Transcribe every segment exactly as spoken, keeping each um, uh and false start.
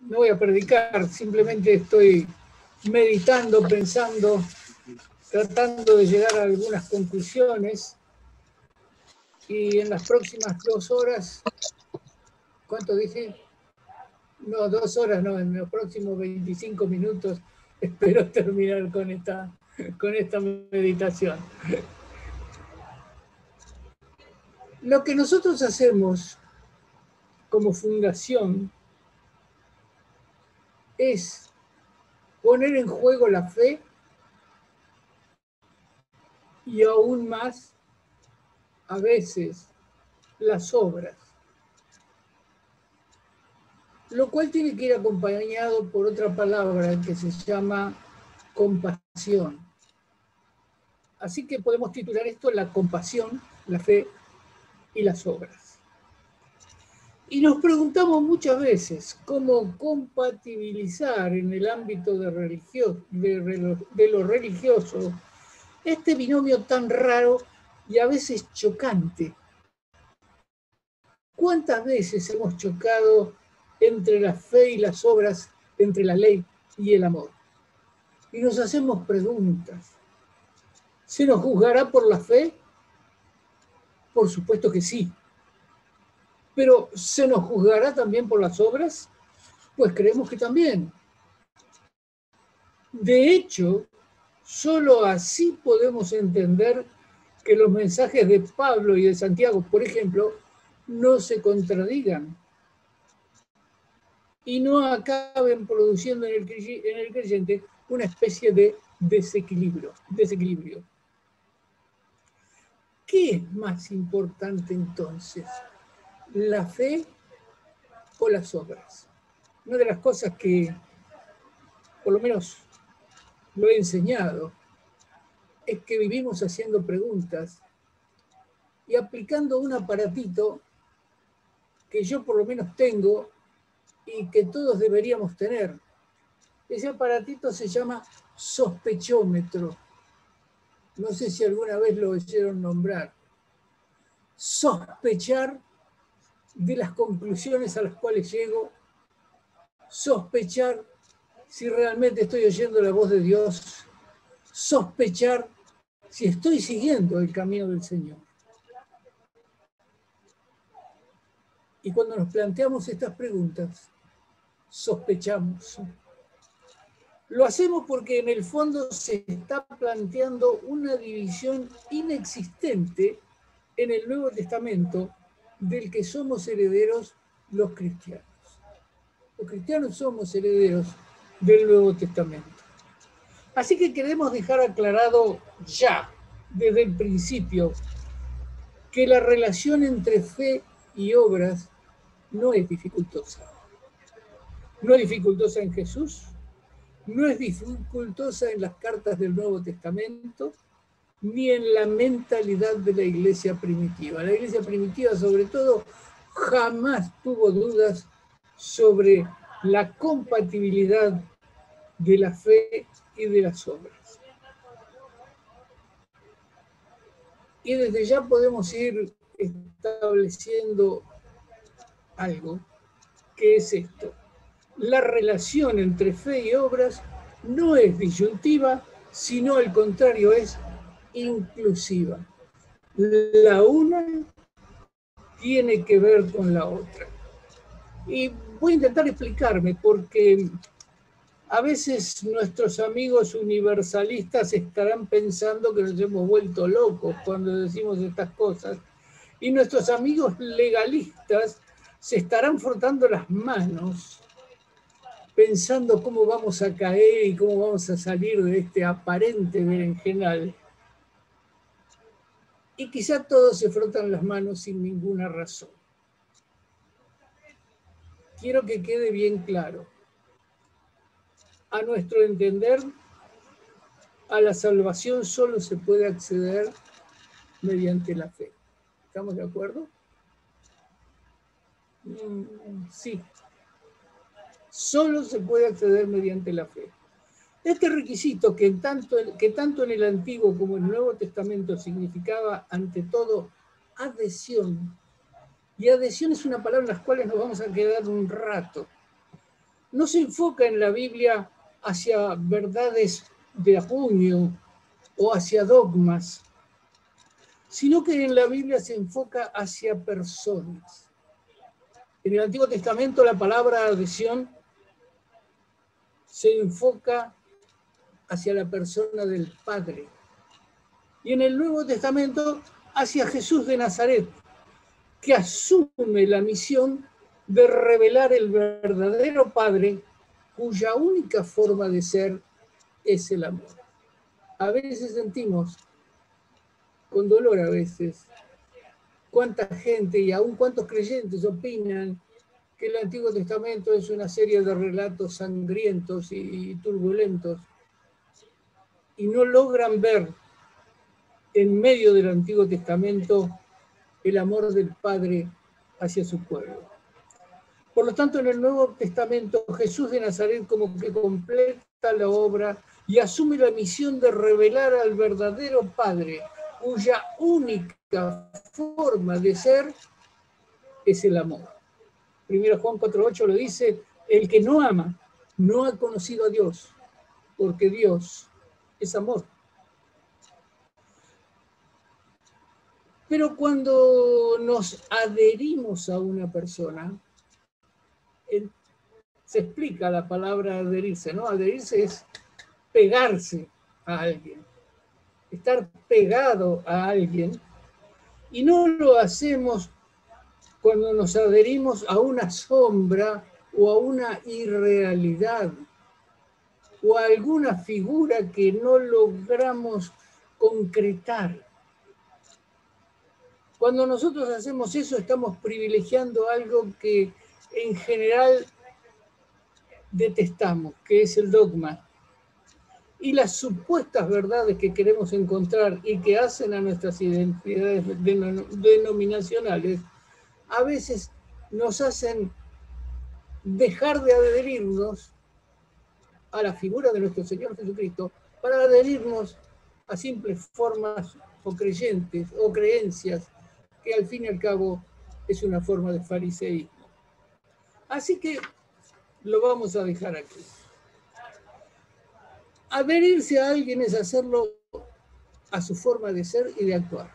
no voy a predicar, simplemente estoy meditando, pensando, tratando de llegar a algunas conclusiones, y en las próximas dos horas, ¿cuánto dije? No, dos horas no, en los próximos veinticinco minutos espero terminar con esta, con esta meditación. Lo que nosotros hacemos como fundación es poner en juego la fe y aún más, a veces, las obras. Lo cual tiene que ir acompañado por otra palabra que se llama compasión. Así que podemos titular esto la compasión, la fe y las obras. Y nos preguntamos muchas veces cómo compatibilizar en el ámbito de, religio, de, de lo religioso este binomio tan raro y a veces chocante. ¿Cuántas veces hemos chocado entre la fe y las obras, entre la ley y el amor? Y nos hacemos preguntas. ¿Se nos juzgará por la fe? Por supuesto que sí. Pero ¿se nos juzgará también por las obras? Pues creemos que también. De hecho, solo así podemos entender que los mensajes de Pablo y de Santiago, por ejemplo, no se contradigan y no acaben produciendo en el creyente una especie de desequilibrio. desequilibrio. ¿Qué es más importante entonces? ¿La fe o las obras? Una de las cosas que, por lo menos, lo he enseñado, es que vivimos haciendo preguntas y aplicando un aparatito que yo por lo menos tengo y que todos deberíamos tener. Ese aparatito se llama sospechómetro. No sé si alguna vez lo oyeron nombrar. Sospechar de las conclusiones a las cuales llego, sospechar si realmente estoy oyendo la voz de Dios, sospechar si estoy siguiendo el camino del Señor. Y cuando nos planteamos estas preguntas, sospechamos. Lo hacemos porque en el fondo se está planteando una división inexistente en el Nuevo Testamento del que somos herederos los cristianos. Los cristianos somos herederos del Nuevo Testamento. Así que queremos dejar aclarado ya, desde el principio, que la relación entre fe y obras no es dificultosa. No es dificultosa en Jesús, no es dificultosa en las cartas del Nuevo Testamento, ni en la mentalidad de la iglesia primitiva. La iglesia primitiva, sobre todo, jamás tuvo dudas sobre la compatibilidad de la fe y de las obras. Y desde ya podemos ir estableciendo algo, que es esto. La relación entre fe y obras no es disyuntiva, sino al contrario, es inclusiva. La una tiene que ver con la otra. Y voy a intentar explicarme porque a veces nuestros amigos universalistas estarán pensando que nos hemos vuelto locos cuando decimos estas cosas, y nuestros amigos legalistas se estarán frotando las manos pensando cómo vamos a caer y cómo vamos a salir de este aparente berenjenal. Y quizá todos se frotan las manos sin ninguna razón. Quiero que quede bien claro. A nuestro entender, a la salvación solo se puede acceder mediante la fe. ¿Estamos de acuerdo? Sí. Solo se puede acceder mediante la fe. Este requisito que tanto, que tanto en el Antiguo como en el Nuevo Testamento significaba, ante todo, adhesión. Y adhesión es una palabra en la cual nos vamos a quedar un rato. no se enfoca en la Biblia hacia verdades de acuño o hacia dogmas, sino que en la Biblia se enfoca hacia personas. En el Antiguo Testamento la palabra de Sión se enfoca hacia la persona del Padre. Y en el Nuevo Testamento hacia Jesús de Nazaret, que asume la misión de revelar el verdadero Padre, cuya única forma de ser es el amor. A veces sentimos, con dolor a veces, cuánta gente y aún cuántos creyentes opinan que el Antiguo Testamento es una serie de relatos sangrientos y turbulentos, y no logran ver en medio del Antiguo Testamento el amor del Padre hacia su pueblo. Por lo tanto, en el Nuevo Testamento, Jesús de Nazaret como que completa la obra y asume la misión de revelar al verdadero Padre, cuya única forma de ser es el amor. Primero Juan cuatro ocho lo dice: el que no ama no ha conocido a Dios, porque Dios es amor. Pero cuando nos adherimos a una persona, se explica la palabra adherirse, ¿no? Adherirse es pegarse a alguien, estar pegado a alguien, y no lo hacemos cuando nos adherimos a una sombra o a una irrealidad o a alguna figura que no logramos concretar. Cuando nosotros hacemos eso, estamos privilegiando algo que en general detestamos, que es el dogma. Y las supuestas verdades que queremos encontrar y que hacen a nuestras identidades denominacionales, a veces nos hacen dejar de adherirnos a la figura de nuestro Señor Jesucristo para adherirnos a simples formas o creyentes o creencias, que al fin y al cabo es una forma de fariseísmo. Así que lo vamos a dejar aquí. Adherirse a alguien es hacerlo a su forma de ser y de actuar.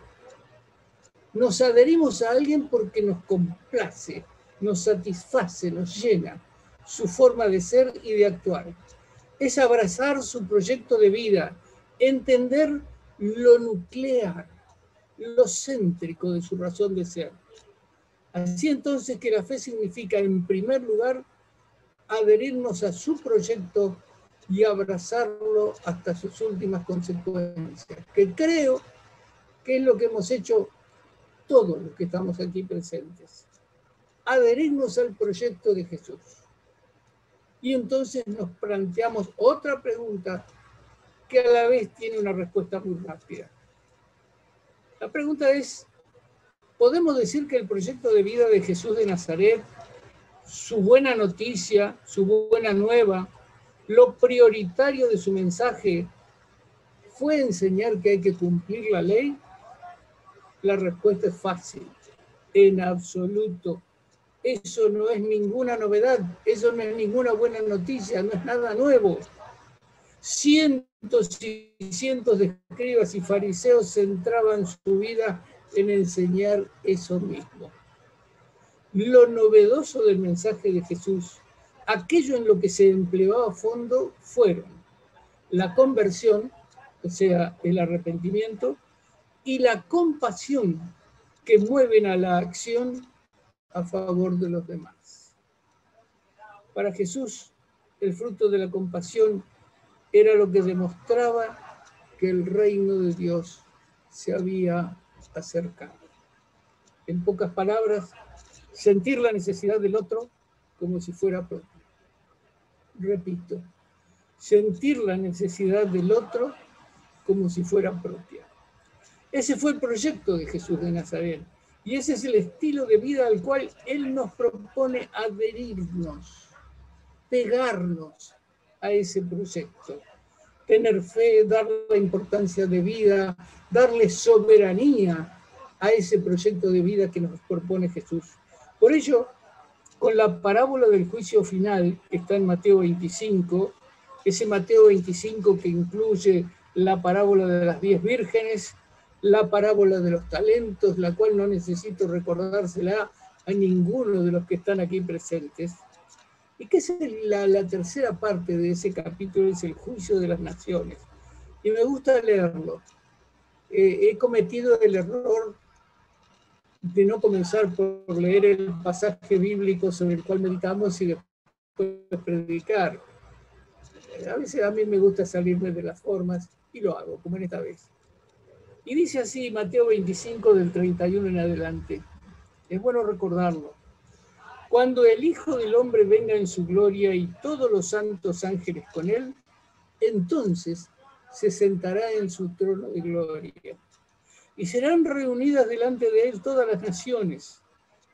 Nos adherimos a alguien porque nos complace, nos satisface, nos llena su forma de ser y de actuar. Es abrazar su proyecto de vida, entender lo nuclear, lo céntrico de su razón de ser. Así entonces que la fe significa, en primer lugar, adherirnos a su proyecto y abrazarlo hasta sus últimas consecuencias, que creo que es lo que hemos hecho todos los que estamos aquí presentes. Adherirnos al proyecto de Jesús. Y entonces nos planteamos otra pregunta que a la vez tiene una respuesta muy rápida. La pregunta es: ¿podemos decir que el proyecto de vida de Jesús de Nazaret, su buena noticia, su buena nueva, lo prioritario de su mensaje fue enseñar que hay que cumplir la ley? La respuesta es fácil: en absoluto. Eso no es ninguna novedad, eso no es ninguna buena noticia, no es nada nuevo. Cientos y cientos de escribas y fariseos centraban su vida en enseñar eso mismo. Lo novedoso del mensaje de Jesús, aquello en lo que se empleó a fondo, fueron la conversión, o sea, el arrepentimiento, y la compasión, que mueven a la acción a favor de los demás. Para Jesús, el fruto de la compasión era lo que demostraba que el reino de Dios se había acercado. En pocas palabras, sentir la necesidad del otro como si fuera propio. Repito, sentir la necesidad del otro como si fuera propia. Ese fue el proyecto de Jesús de Nazaret, y ese es el estilo de vida al cual Él nos propone adherirnos, pegarnos a ese proyecto. Tener fe, darle importancia de vida, darle soberanía a ese proyecto de vida que nos propone Jesús. Por ello, con la parábola del juicio final que está en Mateo veinticinco, ese Mateo veinticinco que incluye la parábola de las diez vírgenes, la parábola de los talentos, la cual no necesito recordársela a ninguno de los que están aquí presentes. Y que es la, la tercera parte de ese capítulo, es el juicio de las naciones. Y me gusta leerlo. Eh, he cometido el error de no comenzar por leer el pasaje bíblico sobre el cual meditamos y después predicar. A veces a mí me gusta salirme de las formas y lo hago, como en esta vez. Y dice así Mateo veinticinco del treinta y uno en adelante. Es bueno recordarlo. Cuando el Hijo del Hombre venga en su gloria y todos los santos ángeles con él, entonces se sentará en su trono de gloria. Y serán reunidas delante de él todas las naciones.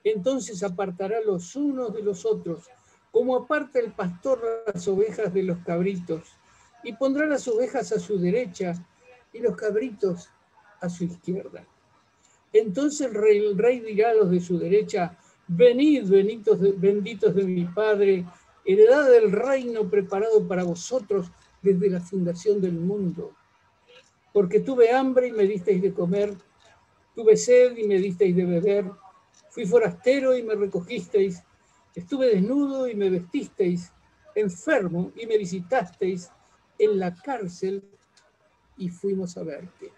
Entonces apartará los unos de los otros, como aparta el pastor las ovejas de los cabritos, y pondrá las ovejas a su derecha y los cabritos a su izquierda. Entonces el rey, el rey dirá a los de su derecha: venid, benditos de, benditos de mi Padre, heredad del reino preparado para vosotros desde la fundación del mundo. Porque tuve hambre y me disteis de comer, tuve sed y me disteis de beber, fui forastero y me recogisteis, estuve desnudo y me vestisteis, enfermo y me visitasteis, en la cárcel y fuimos a verte.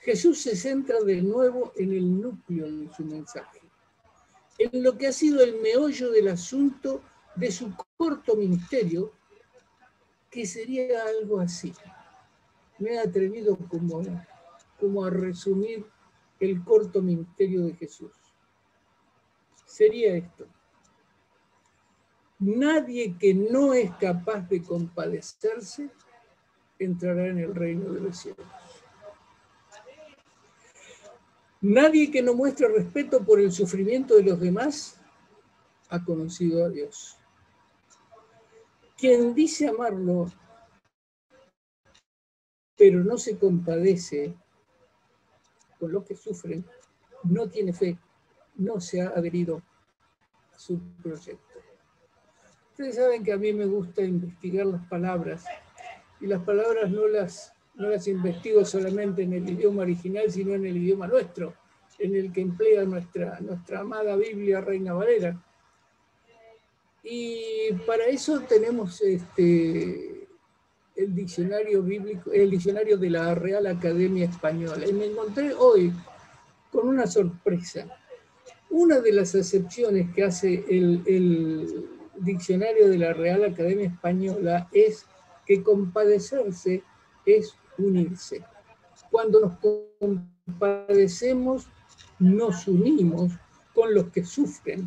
Jesús se centra de nuevo en el núcleo de su mensaje, en lo que ha sido el meollo del asunto de su corto ministerio, que sería algo así. Me he atrevido como, como a resumir el corto ministerio de Jesús. Sería esto: nadie que no es capaz de compadecerse entrará en el reino de los cielos. Nadie que no muestre respeto por el sufrimiento de los demás ha conocido a Dios. Quien dice amarlo, pero no se compadece con los que sufren, no tiene fe, no se ha adherido a su proyecto. Ustedes saben que a mí me gusta investigar las palabras, y las palabras no las... no las investigo solamente en el idioma original, sino en el idioma nuestro, en el que emplea nuestra, nuestra amada Biblia Reina Valera. Y para eso tenemos este, el diccionario bíblico, el diccionario de la Real Academia Española. Y me encontré hoy con una sorpresa. Una de las acepciones que hace el, el diccionario de la Real Academia Española es que compadecerse es unirse. Cuando nos compadecemos, nos unimos con los que sufren,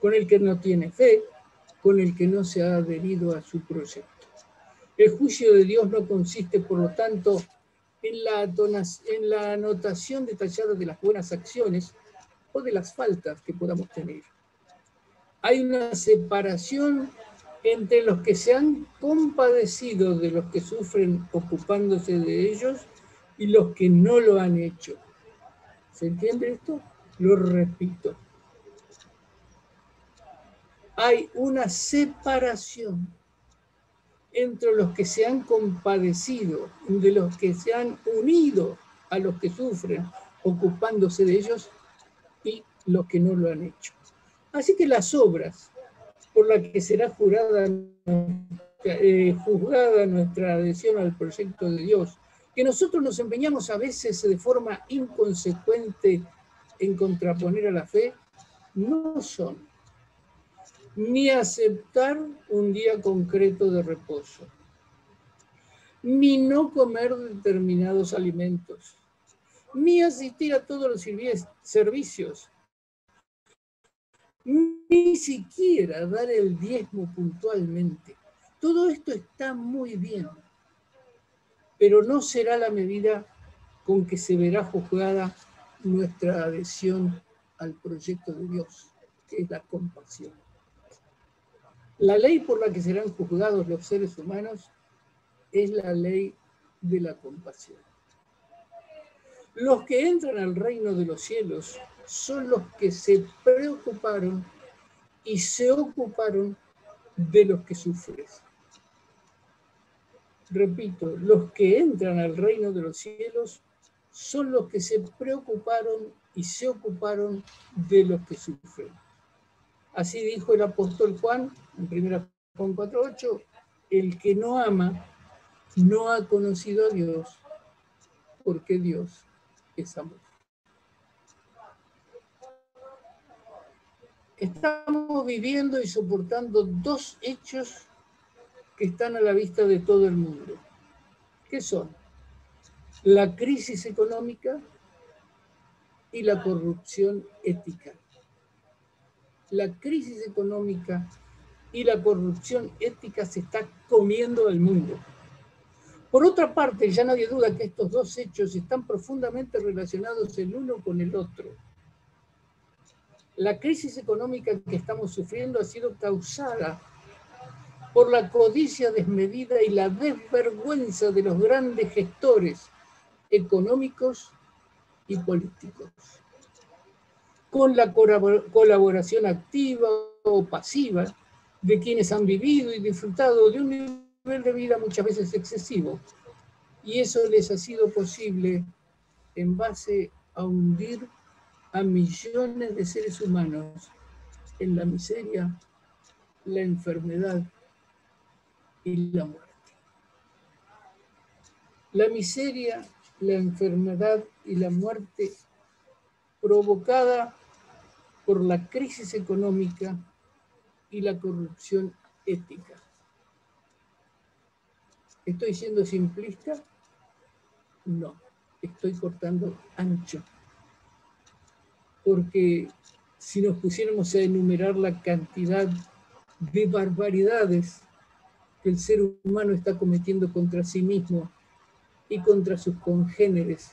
con el que no tiene fe, con el que no se ha adherido a su proyecto. El juicio de Dios no consiste, por lo tanto, en la, en la anotación detallada de las buenas acciones o de las faltas que podamos tener. Hay una separación entre los que se han compadecido de los que sufren ocupándose de ellos y los que no lo han hecho. ¿Se entiende esto? Lo repito. Hay una separación entre los que se han compadecido de los que se han unido a los que sufren ocupándose de ellos y los que no lo han hecho. Así que las obras por la que será jurada, eh, juzgada nuestra adhesión al proyecto de Dios, que nosotros nos empeñamos a veces de forma inconsecuente en contraponer a la fe, no son ni aceptar un día concreto de reposo, ni no comer determinados alimentos, ni asistir a todos los servicios, ni siquiera dar el diezmo puntualmente. Todo esto está muy bien, pero no será la medida con que se verá juzgada nuestra adhesión al proyecto de Dios, que es la compasión. La ley por la que serán juzgados los seres humanos es la ley de la compasión. Los que entran al reino de los cielos son los que se preocuparon y se ocuparon de los que sufren. Repito, los que entran al reino de los cielos son los que se preocuparon y se ocuparon de los que sufren. Así dijo el apóstol Juan, en primera Juan cuatro ocho, el que no ama no ha conocido a Dios, porque Dios es amor. Estamos viviendo y soportando dos hechos que están a la vista de todo el mundo. ¿Qué son? La crisis económica y la corrupción ética. La crisis económica y la corrupción ética se está comiendo al mundo. Por otra parte, ya nadie duda que estos dos hechos están profundamente relacionados el uno con el otro. La crisis económica que estamos sufriendo ha sido causada por la codicia desmedida y la desvergüenza de los grandes gestores económicos y políticos, con la colaboración activa o pasiva de quienes han vivido y disfrutado de un nivel de vida muchas veces excesivo, y eso les ha sido posible en base a hundir a millones de seres humanos en la miseria, la enfermedad y la muerte. La miseria, la enfermedad y la muerte provocada por la crisis económica y la corrupción ética. ¿Estoy siendo simplista? No, estoy cortando ancho. Porque si nos pusiéramos a enumerar la cantidad de barbaridades que el ser humano está cometiendo contra sí mismo y contra sus congéneres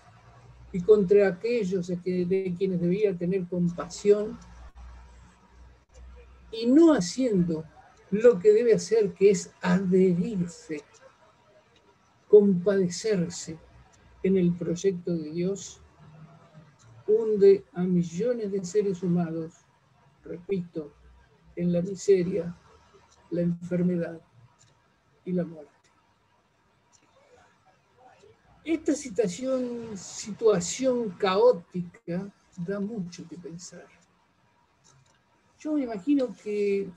y contra aquellos de quienes debía tener compasión, y no haciendo lo que debe hacer, que es adherirse, compadecerse en el proyecto de Dios, hunde a millones de seres humanos, repito, en la miseria, la enfermedad y la muerte. Esta situación, situación caótica da mucho que pensar. Yo me imagino que,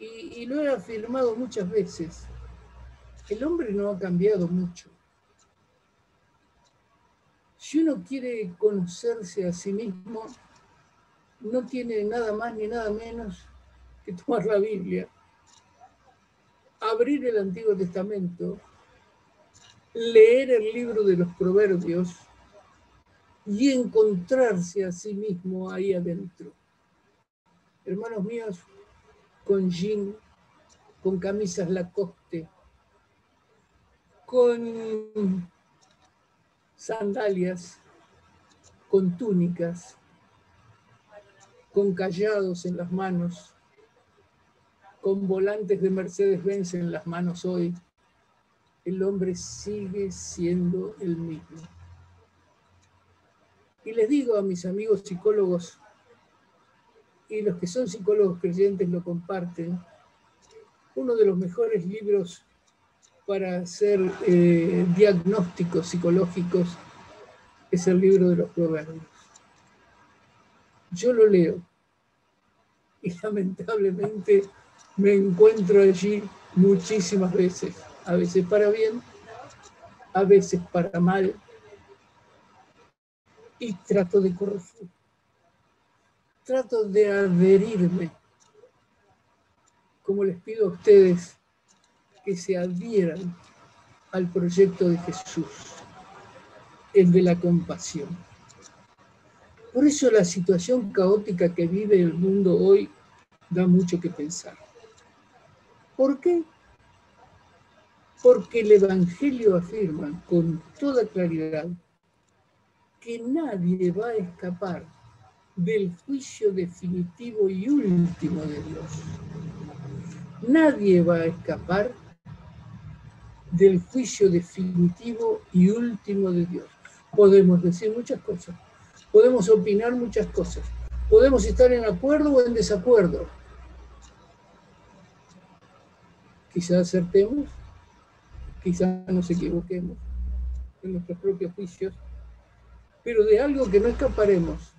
y, y lo he afirmado muchas veces, el hombre no ha cambiado mucho. Si uno quiere conocerse a sí mismo, no tiene nada más ni nada menos que tomar la Biblia, abrir el Antiguo Testamento, leer el libro de los Proverbios y encontrarse a sí mismo ahí adentro. Hermanos míos, con jean, con camisas Lacoste, con sandalias, con túnicas, con callados en las manos, con volantes de Mercedes-Benz en las manos hoy, el hombre sigue siendo el mismo. Y les digo a mis amigos psicólogos, y los que son psicólogos creyentes lo comparten, uno de los mejores libros para hacer eh, diagnósticos psicológicos es el libro de los Proverbios. Yo lo leo y lamentablemente me encuentro allí muchísimas veces, a veces para bien, a veces para mal, y trato de corregir, trato de adherirme, como les pido a ustedes que se adhieran al proyecto de Jesús, el de la compasión. Por eso la situación caótica que vive el mundo hoy da mucho que pensar. ¿Por qué? Porque el Evangelio afirma con toda claridad que nadie va a escapar del juicio definitivo y último de Dios. Nadie va a escapar del juicio definitivo y último de Dios. Podemos decir muchas cosas, podemos opinar muchas cosas, podemos estar en acuerdo o en desacuerdo. Quizás acertemos, quizás nos equivoquemos en nuestros propios juicios, pero de algo que no escaparemos.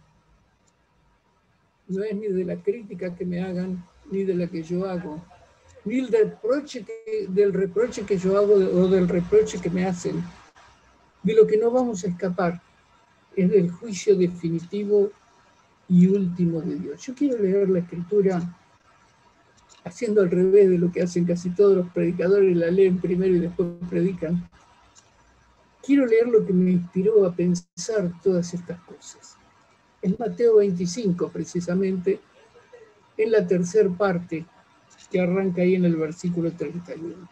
No es ni de la crítica que me hagan, ni de la que yo hago, ni del reproche que, del reproche que yo hago o del reproche que me hacen. De lo que no vamos a escapar es del juicio definitivo y último de Dios. Yo quiero leer la Escritura haciendo al revés de lo que hacen casi todos los predicadores, la leen primero y después predican. Quiero leer lo que me inspiró a pensar todas estas cosas. Es Mateo veinticinco, precisamente, en la tercera parte, que arranca ahí en el versículo treinta y uno.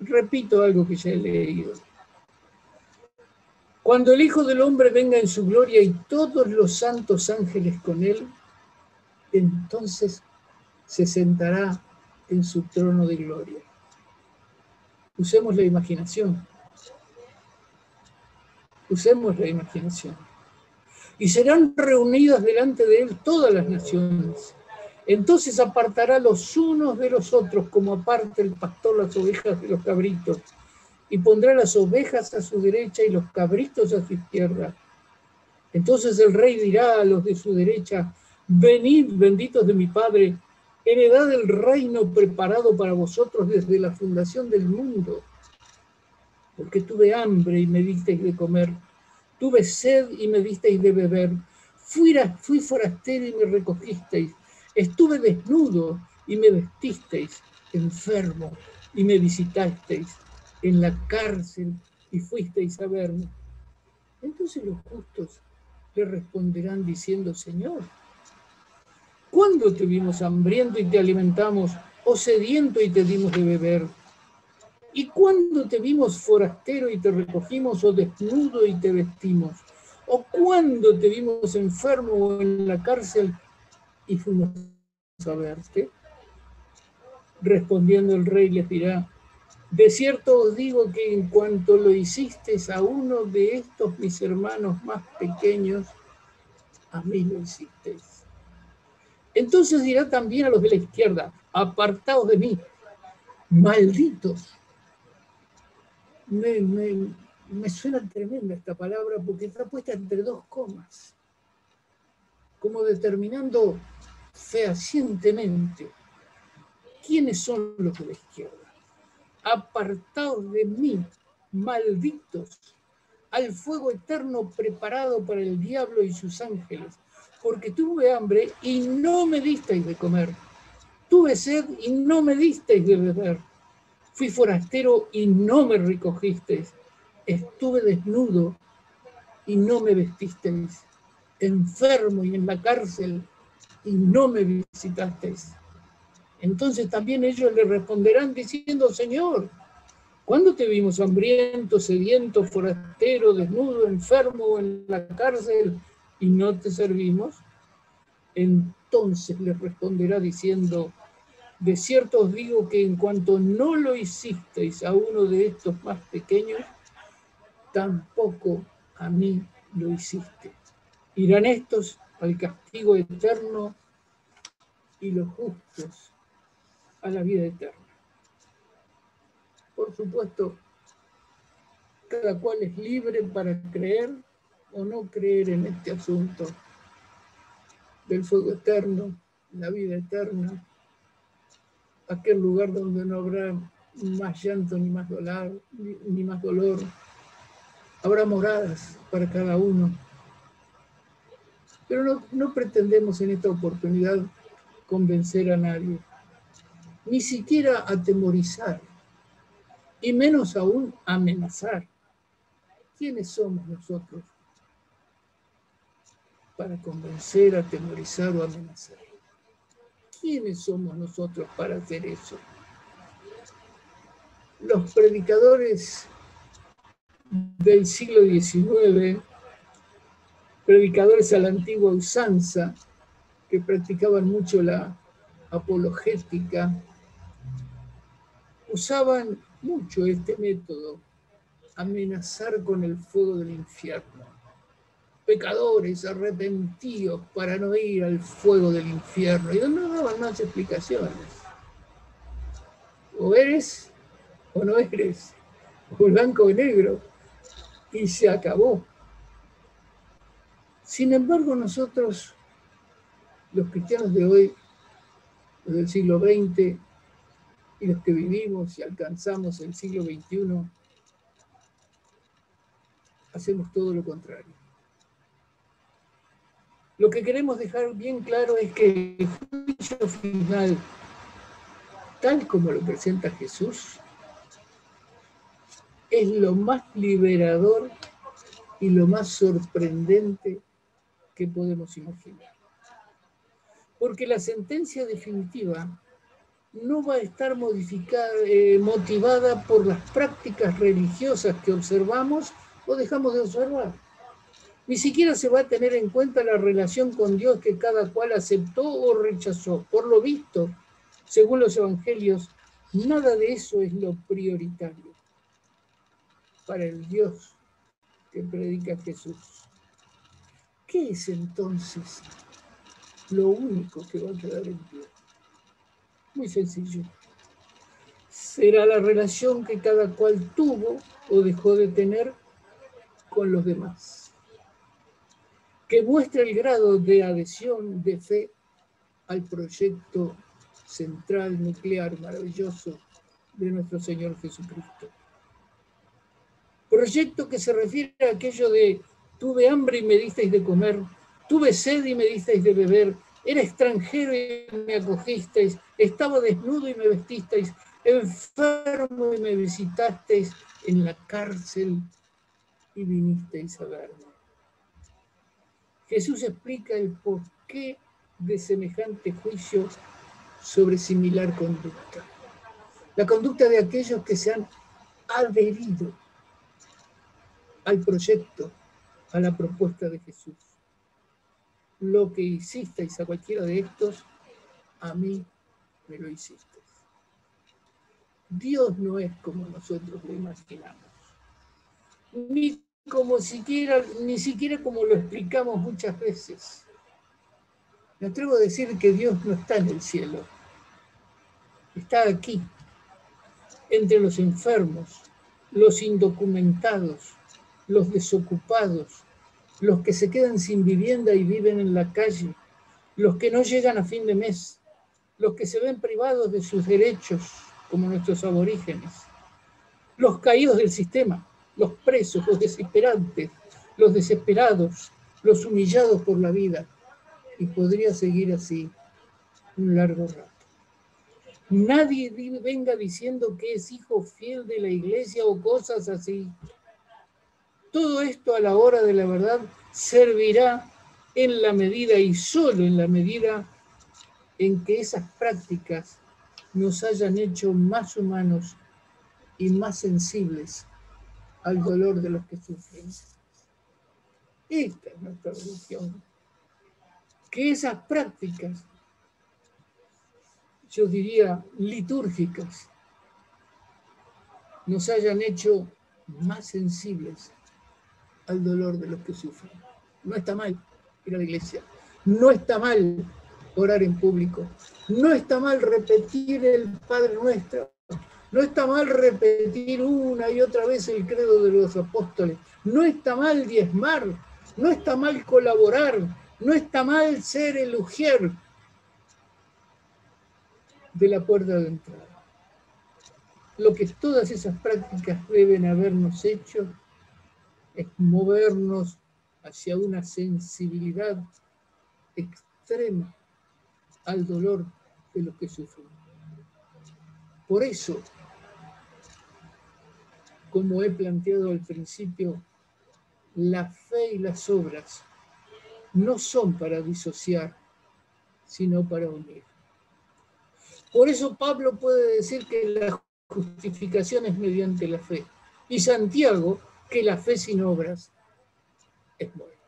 Repito algo que ya he leído. Cuando el Hijo del Hombre venga en su gloria y todos los santos ángeles con él, entonces se sentará en su trono de gloria. Usemos la imaginación. Usemos la imaginación. Y serán reunidas delante de él todas las naciones. Entonces apartará los unos de los otros, como aparta el pastor las ovejas de los cabritos, y pondrá las ovejas a su derecha y los cabritos a su izquierda. Entonces el rey dirá a los de su derecha: venid, benditos de mi Padre, heredad el reino preparado para vosotros desde la fundación del mundo. Porque tuve hambre y me disteis de comer, tuve sed y me disteis de beber, fui, fui forastero y me recogisteis, estuve desnudo y me vestisteis, enfermo y me visitasteis, en la cárcel y fuisteis a verme. Entonces los justos le responderán diciendo: Señor, ¿cuándo te vimos hambriento y te alimentamos, o sediento y te dimos de beber? ¿Y cuándo te vimos forastero y te recogimos, o desnudo y te vestimos? ¿O cuándo te vimos enfermo o en la cárcel y fuimos a verte? Respondiendo el rey les dirá: de cierto os digo que en cuanto lo hicisteis a uno de estos mis hermanos más pequeños, a mí lo hicisteis. Entonces dirá también a los de la izquierda: apartaos de mí, malditos. Me, me, me suena tremenda esta palabra porque está puesta entre dos comas, como determinando fehacientemente quiénes son los de la izquierda. Apartaos de mí, malditos, al fuego eterno preparado para el diablo y sus ángeles, porque tuve hambre y no me disteis de comer, tuve sed y no me disteis de beber. Fui forastero y no me recogisteis, estuve desnudo y no me vestisteis, enfermo y en la cárcel y no me visitasteis. Entonces también ellos le responderán diciendo: Señor, ¿cuándo te vimos hambriento, sediento, forastero, desnudo, enfermo o en la cárcel y no te servimos? Entonces les responderá diciendo: de cierto os digo que en cuanto no lo hicisteis a uno de estos más pequeños, tampoco a mí lo hiciste. Irán estos al castigo eterno y los justos a la vida eterna. Por supuesto, cada cual es libre para creer o no creer en este asunto del fuego eterno, la vida eterna, aquel lugar donde no habrá más llanto ni más dolor, ni, ni más dolor. Habrá moradas para cada uno. Pero no, no pretendemos en esta oportunidad convencer a nadie, ni siquiera atemorizar, y menos aún amenazar. ¿Quiénes somos nosotros para convencer, atemorizar o amenazar? ¿Quiénes somos nosotros para hacer eso? Los predicadores del siglo diecinueve, predicadores a la antigua usanza, que practicaban mucho la apologética, usaban mucho este método: amenazar con el fuego del infierno, pecadores arrepentidos para no ir al fuego del infierno. Y no daban más explicaciones. O eres o no eres, o blanco o negro, y se acabó. Sin embargo, nosotros, los cristianos de hoy, los del siglo veinte, y los que vivimos y alcanzamos el siglo veintiuno, hacemos todo lo contrario. Lo que queremos dejar bien claro es que el juicio final, tal como lo presenta Jesús, es lo más liberador y lo más sorprendente que podemos imaginar. Porque la sentencia definitiva no va a estar modificada, eh, motivada por las prácticas religiosas que observamos o dejamos de observar. Ni siquiera se va a tener en cuenta la relación con Dios que cada cual aceptó o rechazó. Por lo visto, según los evangelios, nada de eso es lo prioritario para el Dios que predica Jesús. ¿Qué es entonces lo único que va a quedar en pie? Muy sencillo. Será la relación que cada cual tuvo o dejó de tener con los demás, que muestra el grado de adhesión de fe al proyecto central, nuclear, maravilloso de nuestro Señor Jesucristo. Proyecto que se refiere a aquello de tuve hambre y me disteis de comer, tuve sed y me disteis de beber, era extranjero y me acogisteis, estaba desnudo y me vestisteis, enfermo y me visitasteis, en la cárcel y vinisteis a verme. Jesús explica el porqué de semejante juicio sobre similar conducta. La conducta de aquellos que se han adherido al proyecto, a la propuesta de Jesús. Lo que hicisteis a cualquiera de estos, a mí me lo hicisteis. Dios no es como nosotros lo imaginamos. Ni, como siquiera, ni siquiera como lo explicamos muchas veces. Me atrevo a decir que Dios no está en el cielo. Está aquí, entre los enfermos, los indocumentados, los desocupados, los que se quedan sin vivienda y viven en la calle, los que no llegan a fin de mes, los que se ven privados de sus derechos, como nuestros aborígenes, los caídos del sistema, los presos, los desesperantes, los desesperados, los humillados por la vida. Y podría seguir así un largo rato. Nadie venga diciendo que es hijo fiel de la iglesia o cosas así. Todo esto a la hora de la verdad servirá en la medida y solo en la medida en que esas prácticas nos hayan hecho más humanos y más sensibles al dolor de los que sufren. Esta es nuestra religión. Que esas prácticas, yo diría litúrgicas, nos hayan hecho más sensibles al dolor de los que sufren. No está mal ir a la iglesia, no está mal orar en público, no está mal repetir el Padre Nuestro, no está mal repetir una y otra vez el credo de los apóstoles. No está mal diezmar. No está mal colaborar. No está mal ser el ujier de la puerta de entrada. Lo que todas esas prácticas deben habernos hecho es movernos hacia una sensibilidad extrema al dolor de los que sufren. Por eso, como he planteado al principio, la fe y las obras no son para disociar, sino para unir. Por eso Pablo puede decir que la justificación es mediante la fe, y Santiago que la fe sin obras es muerta.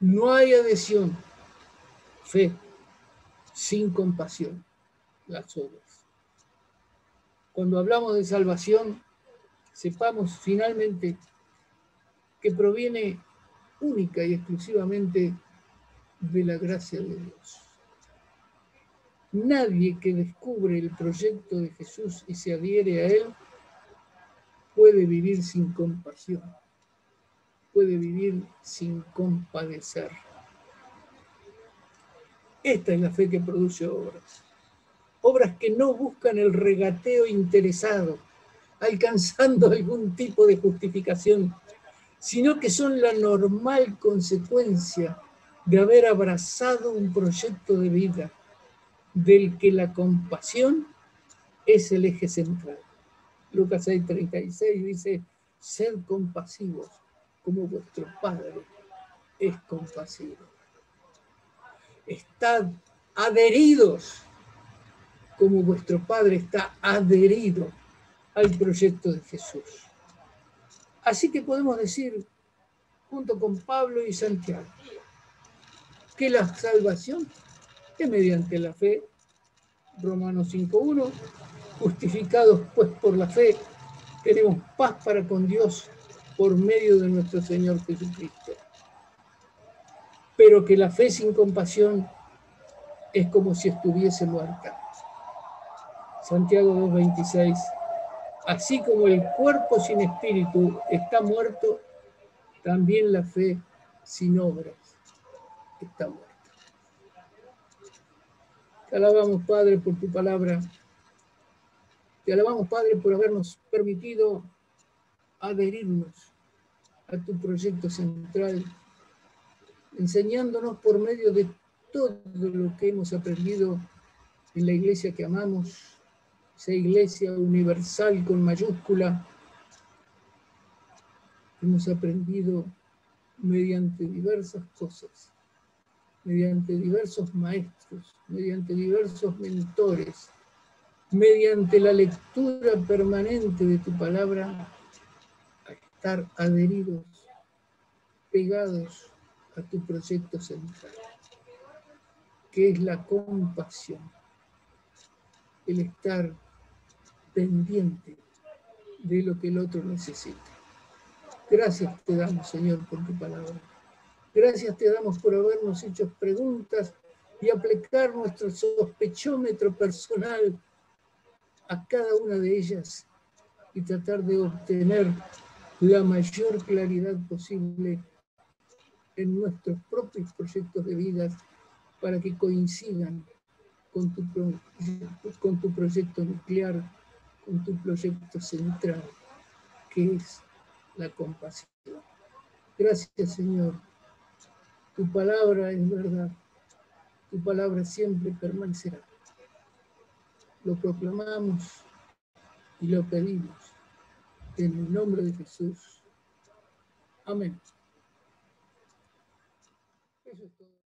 No hay adhesión, fe, sin compasión, las obras. Cuando hablamos de salvación, sepamos finalmente que proviene única y exclusivamente de la gracia de Dios. Nadie que descubre el proyecto de Jesús y se adhiere a él puede vivir sin compasión, puede vivir sin compadecer. Esta es la fe que produce obras. Obras que no buscan el regateo interesado, alcanzando algún tipo de justificación, sino que son la normal consecuencia de haber abrazado un proyecto de vida del que la compasión es el eje central. Lucas seis, treinta y seis dice, sed compasivos como vuestro Padre es compasivo. Estad adheridos como vuestro Padre está adherido al proyecto de Jesús. Así que podemos decir, junto con Pablo y Santiago, que la salvación es mediante la fe, Romanos cinco uno, justificados pues por la fe, tenemos paz para con Dios por medio de nuestro Señor Jesucristo. Pero que la fe sin compasión es como si estuviese muerta. Santiago dos veintiséis, así como el cuerpo sin espíritu está muerto, también la fe sin obras está muerta. Te alabamos, Padre, por tu palabra. Te alabamos, Padre, por habernos permitido adherirnos a tu proyecto central, enseñándonos por medio de todo lo que hemos aprendido en la iglesia que amamos, esa iglesia universal con mayúscula. Hemos aprendido mediante diversas cosas, mediante diversos maestros, mediante diversos mentores, mediante la lectura permanente de tu palabra, a estar adheridos, pegados a tu proyecto central, que es la compasión, el estar pendiente de lo que el otro necesita. Gracias te damos, Señor, por tu palabra. Gracias te damos por habernos hecho preguntas y aplicar nuestro sospechómetro personal a cada una de ellas y tratar de obtener la mayor claridad posible en nuestros propios proyectos de vida para que coincidan con tu, con tu proyecto nuclear, con tu proyecto central, que es la compasión. Gracias, Señor. Tu palabra es verdad. Tu palabra siempre permanecerá. Lo proclamamos y lo pedimos en el nombre de Jesús. Amén. Eso es todo.